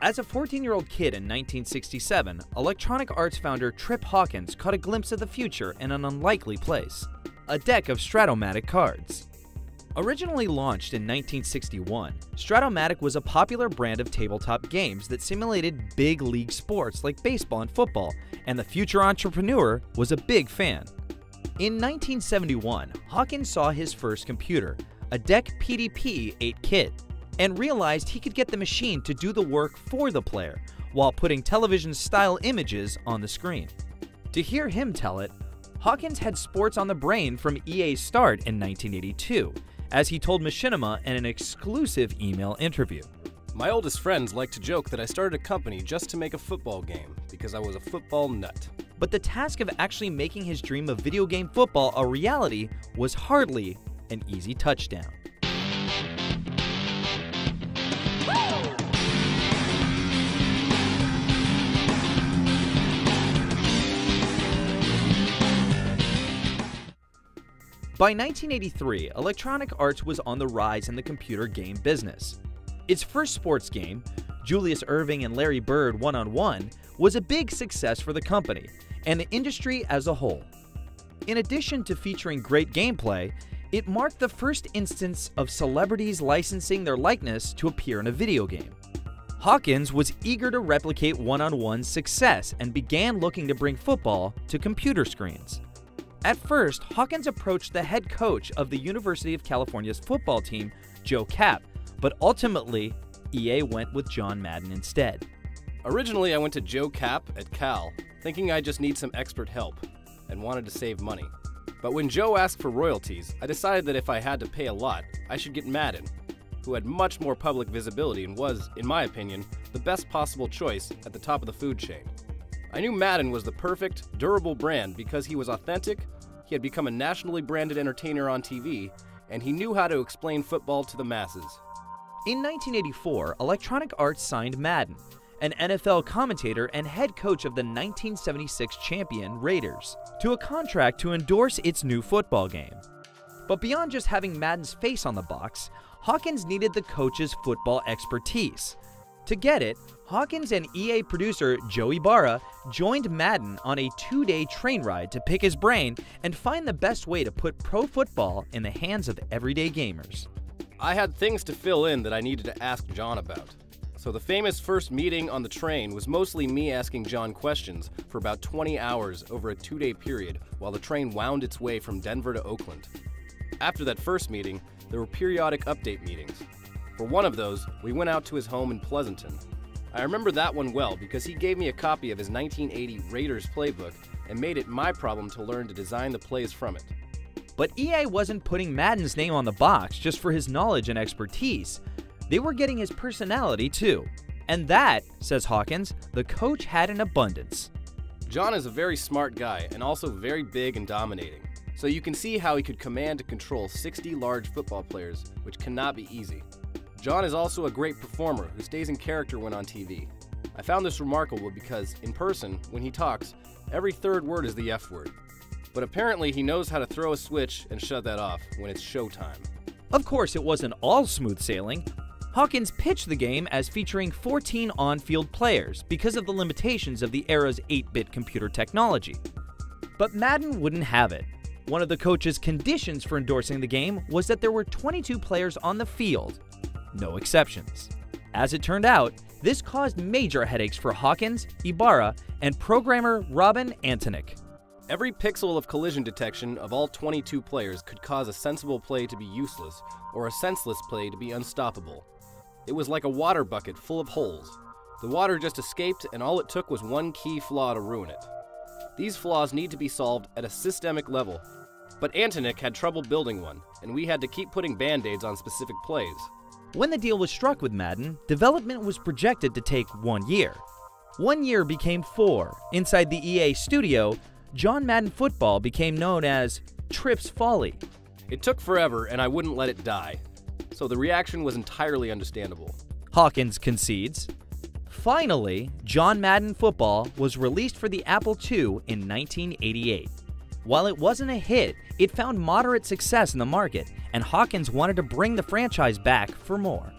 As a 14-year-old kid in 1967, Electronic Arts founder Trip Hawkins caught a glimpse of the future in an unlikely place, a deck of Stratomatic cards. Originally launched in 1961, Stratomatic was a popular brand of tabletop games that simulated big league sports like baseball and football, and the future entrepreneur was a big fan. In 1971, Hawkins saw his first computer, a DEC PDP-8 kit, and realized he could get the machine to do the work for the player while putting television-style images on the screen. To hear him tell it, Hawkins had sports on the brain from EA's start in 1982, as he told Machinima in an exclusive email interview. My oldest friends like to joke that I started a company just to make a football game because I was a football nut. But the task of actually making his dream of video game football a reality was hardly an easy touchdown. By 1983, Electronic Arts was on the rise in the computer game business. Its first sports game, Julius Irving and Larry Bird One on One, was a big success for the company and the industry as a whole. In addition to featuring great gameplay, it marked the first instance of celebrities licensing their likeness to appear in a video game. Hawkins was eager to replicate One on One's success and began looking to bring football to computer screens. At first, Hawkins approached the head coach of the University of California's football team, Joe Kapp, but ultimately, EA went with John Madden instead. Originally, I went to Joe Kapp at Cal, thinking I just need some expert help and wanted to save money. But when Joe asked for royalties, I decided that if I had to pay a lot, I should get Madden, who had much more public visibility and was, in my opinion, the best possible choice at the top of the food chain. I knew Madden was the perfect, durable brand because he was authentic, he had become a nationally branded entertainer on TV, and he knew how to explain football to the masses. In 1984, Electronic Arts signed Madden, an NFL commentator and head coach of the 1976 champion Raiders, to a contract to endorse its new football game. But beyond just having Madden's face on the box, Hawkins needed the coach's football expertise. To get it, Hawkins and EA producer Joe Ybarra joined Madden on a two-day train ride to pick his brain and find the best way to put pro football in the hands of everyday gamers. I had things to fill in that I needed to ask John about. So the famous first meeting on the train was mostly me asking John questions for about 20 hours over a two-day period while the train wound its way from Denver to Oakland. After that first meeting, there were periodic update meetings. For one of those, we went out to his home in Pleasanton. I remember that one well because he gave me a copy of his 1980 Raiders playbook and made it my problem to learn to design the plays from it. But EA wasn't putting Madden's name on the box just for his knowledge and expertise. They were getting his personality too. And that, says Hawkins, the coach had in abundance. John is a very smart guy and also very big and dominating. So you can see how he could command and control 60 large football players, which cannot be easy. John is also a great performer who stays in character when on TV. I found this remarkable because, in person, when he talks, every third word is the F word. But apparently he knows how to throw a switch and shut that off when it's showtime. Of course, it wasn't all smooth sailing. Hawkins pitched the game as featuring 14 on-field players because of the limitations of the era's 8-bit computer technology. But Madden wouldn't have it. One of the coach's conditions for endorsing the game was that there were 22 players on the field. No exceptions. As it turned out, this caused major headaches for Hawkins, Ybarra, and programmer Robin Antonick. Every pixel of collision detection of all 22 players could cause a sensible play to be useless or a senseless play to be unstoppable. It was like a water bucket full of holes. The water just escaped and all it took was one key flaw to ruin it. These flaws need to be solved at a systemic level, but Antonick had trouble building one, and we had to keep putting band-aids on specific plays. When the deal was struck with Madden, development was projected to take 1 year. 1 year became 4. Inside the EA studio, John Madden football became known as Trip's Folly. It took forever and I wouldn't let it die, so the reaction was entirely understandable. Hawkins concedes. Finally, John Madden football was released for the Apple II in 1988. While it wasn't a hit, it found moderate success in the market, and Hawkins wanted to bring the franchise back for more.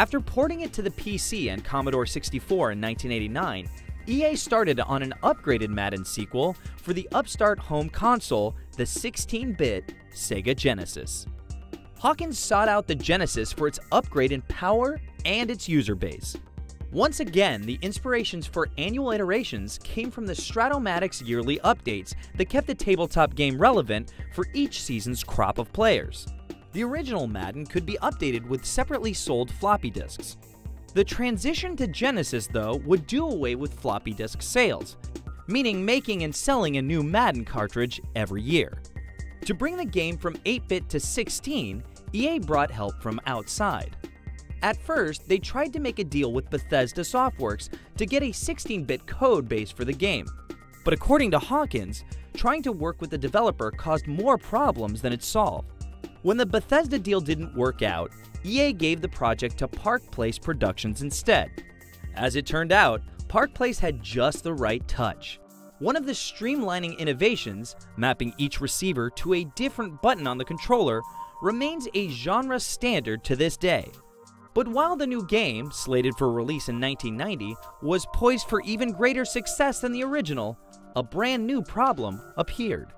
After porting it to the PC and Commodore 64 in 1989, EA started on an upgraded Madden sequel for the upstart home console, the 16-bit Sega Genesis. Hawkins sought out the Genesis for its upgrade in power and its user base. Once again, the inspirations for annual iterations came from the Stratomatic's yearly updates that kept the tabletop game relevant for each season's crop of players. The original Madden could be updated with separately sold floppy disks. The transition to Genesis, though, would do away with floppy disk sales, meaning making and selling a new Madden cartridge every year. To bring the game from 8-bit to 16, EA brought help from outside. At first, they tried to make a deal with Bethesda Softworks to get a 16-bit code base for the game. But according to Hawkins, trying to work with the developer caused more problems than it solved. When the Bethesda deal didn't work out, EA gave the project to Park Place Productions instead. As it turned out, Park Place had just the right touch. One of the streamlining innovations, mapping each receiver to a different button on the controller, remains a genre standard to this day. But while the new game, slated for release in 1990, was poised for even greater success than the original, a brand new problem appeared.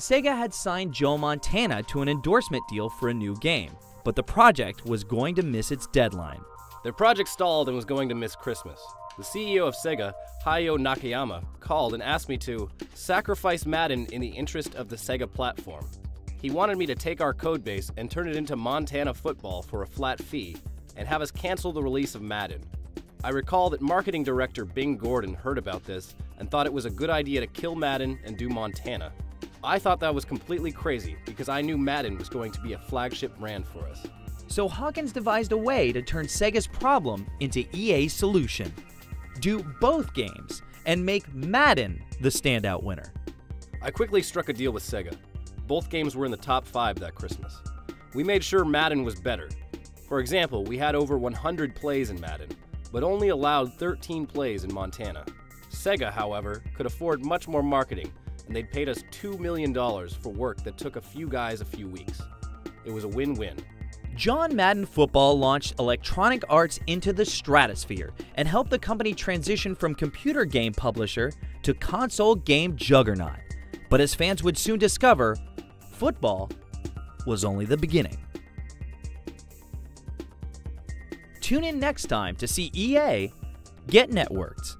Sega had signed Joe Montana to an endorsement deal for a new game, but the project was going to miss its deadline. Their project stalled and was going to miss Christmas. The CEO of Sega, Hayao Nakayama, called and asked me to sacrifice Madden in the interest of the Sega platform. He wanted me to take our codebase and turn it into Montana football for a flat fee and have us cancel the release of Madden. I recall that marketing director Bing Gordon heard about this and thought it was a good idea to kill Madden and do Montana. I thought that was completely crazy because I knew Madden was going to be a flagship brand for us. So Hawkins devised a way to turn Sega's problem into EA's solution. Do both games and make Madden the standout winner. I quickly struck a deal with Sega. Both games were in the top 5 that Christmas. We made sure Madden was better. For example, we had over 100 plays in Madden, but only allowed 13 plays in Montana. Sega, however, could afford much more marketing, and they'd paid us $2 million for work that took a few guys a few weeks. It was a win-win. John Madden Football launched Electronic Arts into the stratosphere and helped the company transition from computer game publisher to console game juggernaut. But as fans would soon discover, football was only the beginning. Tune in next time to see EA get networked.